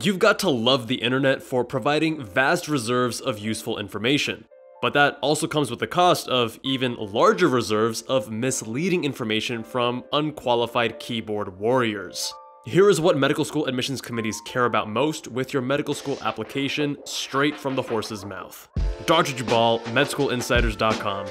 You've got to love the internet for providing vast reserves of useful information, but that also comes with the cost of even larger reserves of misleading information from unqualified keyboard warriors. Here is what medical school admissions committees care about most with your medical school application straight from the horse's mouth. Dr. Jubbal, MedSchoolInsiders.com.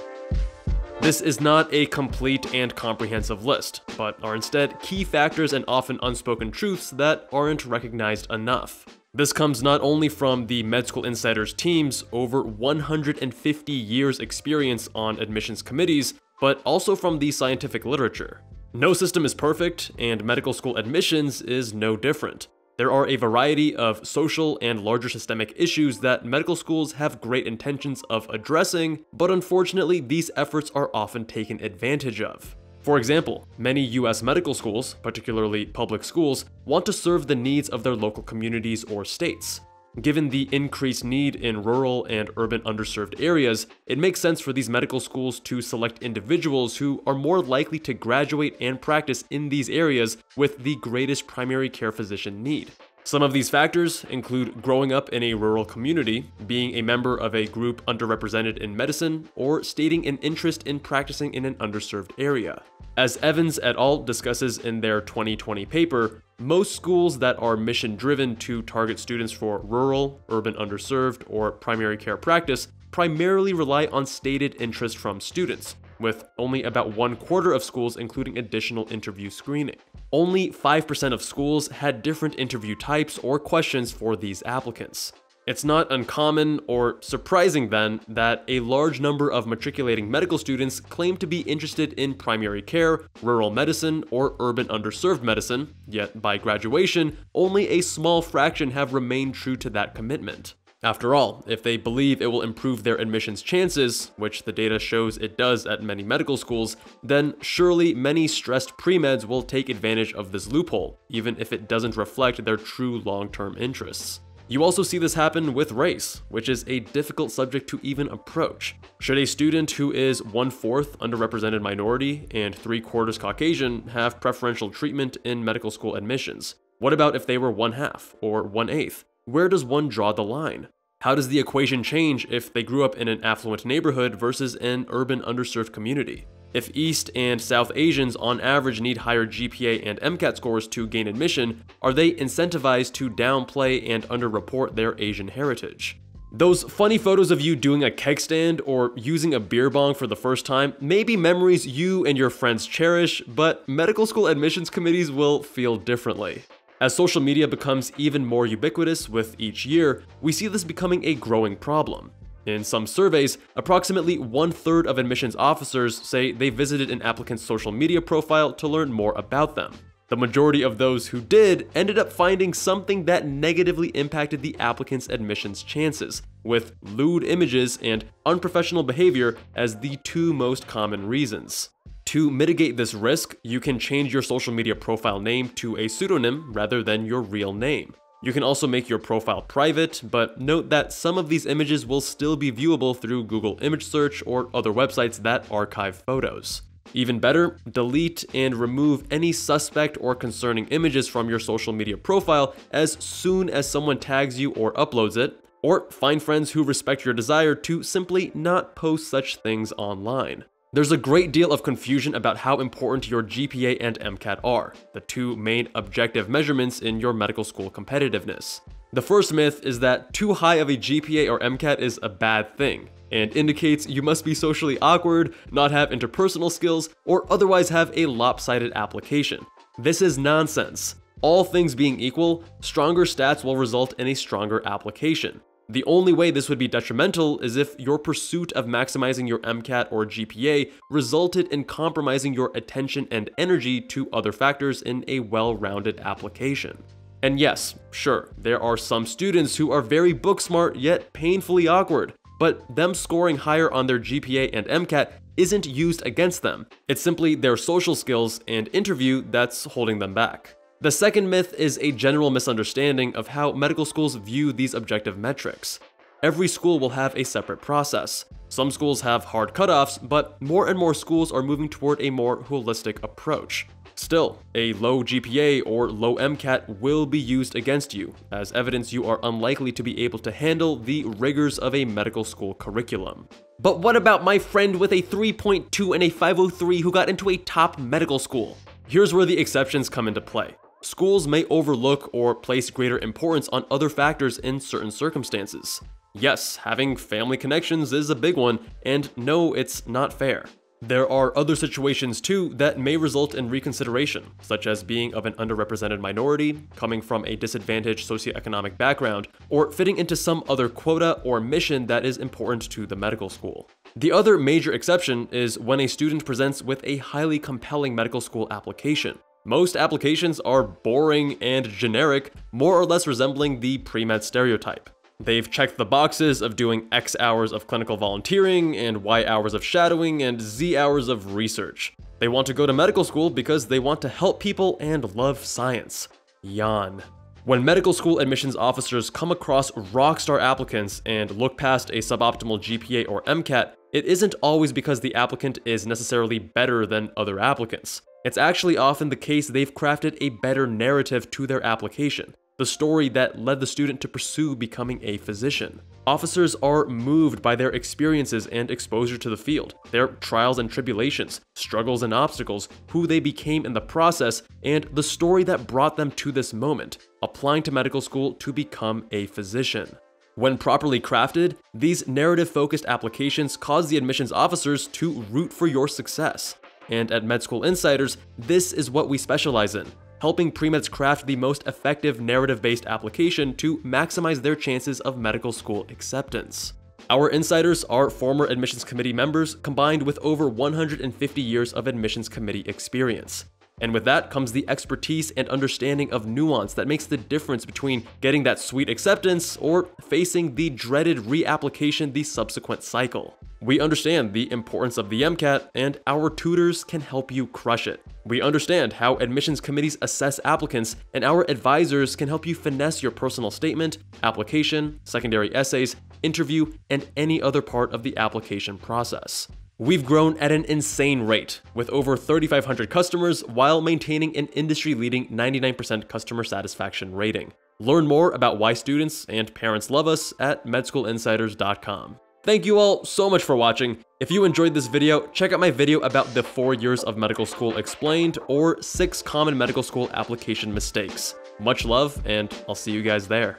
This is not a complete and comprehensive list, but are instead key factors and often unspoken truths that aren't recognized enough. This comes not only from the Med School Insiders team's over 150 years experience on admissions committees, but also from the scientific literature. No system is perfect, and medical school admissions is no different. There are a variety of social and larger systemic issues that medical schools have great intentions of addressing, but unfortunately these efforts are often taken advantage of. For example, many US medical schools, particularly public schools, want to serve the needs of their local communities or states. Given the increased need in rural and urban underserved areas, it makes sense for these medical schools to select individuals who are more likely to graduate and practice in these areas with the greatest primary care physician need. Some of these factors include growing up in a rural community, being a member of a group underrepresented in medicine, or stating an interest in practicing in an underserved area. As Evans et al. Discusses in their 2020 paper, most schools that are mission-driven to target students for rural, urban underserved, or primary care practice primarily rely on stated interest from students, with only about 1/4 of schools including additional interview screening. Only 5% of schools had different interview types or questions for these applicants. It's not uncommon or surprising then that a large number of matriculating medical students claim to be interested in primary care, rural medicine, or urban underserved medicine, yet by graduation, only a small fraction have remained true to that commitment. After all, if they believe it will improve their admissions chances, which the data shows it does at many medical schools, then surely many stressed pre-meds will take advantage of this loophole, even if it doesn't reflect their true long-term interests. You also see this happen with race, which is a difficult subject to even approach. Should a student who is 1/4 underrepresented minority and 3/4 Caucasian have preferential treatment in medical school admissions? What about if they were 1/2 or 1/8? Where does one draw the line? How does the equation change if they grew up in an affluent neighborhood versus an urban underserved community? If East and South Asians on average need higher GPA and MCAT scores to gain admission, are they incentivized to downplay and underreport their Asian heritage? Those funny photos of you doing a keg stand or using a beer bong for the first time may be memories you and your friends cherish, but medical school admissions committees will feel differently. As social media becomes even more ubiquitous with each year, we see this becoming a growing problem. In some surveys, approximately 1/3 of admissions officers say they visited an applicant's social media profile to learn more about them. The majority of those who did ended up finding something that negatively impacted the applicant's admissions chances, with lewd images and unprofessional behavior as the two most common reasons. To mitigate this risk, you can change your social media profile name to a pseudonym rather than your real name. You can also make your profile private, but note that some of these images will still be viewable through Google image search or other websites that archive photos. Even better, delete and remove any suspect or concerning images from your social media profile as soon as someone tags you or uploads it, or find friends who respect your desire to simply not post such things online. There's a great deal of confusion about how important your GPA and MCAT are, the two main objective measurements in your medical school competitiveness. The first myth is that too high of a GPA or MCAT is a bad thing, and indicates you must be socially awkward, not have interpersonal skills, or otherwise have a lopsided application. This is nonsense. All things being equal, stronger stats will result in a stronger application. The only way this would be detrimental is if your pursuit of maximizing your MCAT or GPA resulted in compromising your attention and energy to other factors in a well-rounded application. And yes, sure, there are some students who are very book smart yet painfully awkward, but them scoring higher on their GPA and MCAT isn't used against them. It's simply their social skills and interview that's holding them back. The second myth is a general misunderstanding of how medical schools view these objective metrics. Every school will have a separate process. Some schools have hard cutoffs, but more and more schools are moving toward a more holistic approach. Still, a low GPA or low MCAT will be used against you, as evidence you are unlikely to be able to handle the rigors of a medical school curriculum. But what about my friend with a 3.2 and a 503 who got into a top medical school? Here's where the exceptions come into play. Schools may overlook or place greater importance on other factors in certain circumstances. Yes, having family connections is a big one, and no, it's not fair. There are other situations too that may result in reconsideration, such as being of an underrepresented minority, coming from a disadvantaged socioeconomic background, or fitting into some other quota or mission that is important to the medical school. The other major exception is when a student presents with a highly compelling medical school application. Most applications are boring and generic, more or less resembling the pre-med stereotype. They've checked the boxes of doing X hours of clinical volunteering and Y hours of shadowing and Z hours of research. They want to go to medical school because they want to help people and love science. Yawn. When medical school admissions officers come across rockstar applicants and look past a suboptimal GPA or MCAT, it isn't always because the applicant is necessarily better than other applicants. It's actually often the case they've crafted a better narrative to their application. The story that led the student to pursue becoming a physician. Officers are moved by their experiences and exposure to the field, their trials and tribulations, struggles and obstacles, who they became in the process, and the story that brought them to this moment, applying to medical school to become a physician. When properly crafted, these narrative-focused applications cause the admissions officers to root for your success. And at Med School Insiders, this is what we specialize in. Helping premeds craft the most effective narrative-based application to maximize their chances of medical school acceptance. Our insiders are former admissions committee members combined with over 150 years of admissions committee experience. And with that comes the expertise and understanding of nuance that makes the difference between getting that sweet acceptance or facing the dreaded reapplication the subsequent cycle. We understand the importance of the MCAT, and our tutors can help you crush it. We understand how admissions committees assess applicants, and our advisors can help you finesse your personal statement, application, secondary essays, interview, and any other part of the application process. We've grown at an insane rate, with over 3,500 customers while maintaining an industry-leading 99% customer satisfaction rating. Learn more about why students and parents love us at MedSchoolInsiders.com. Thank you all so much for watching. If you enjoyed this video, check out my video about the 4 years of medical school explained or 6 common medical school application mistakes. Much love, and I'll see you guys there.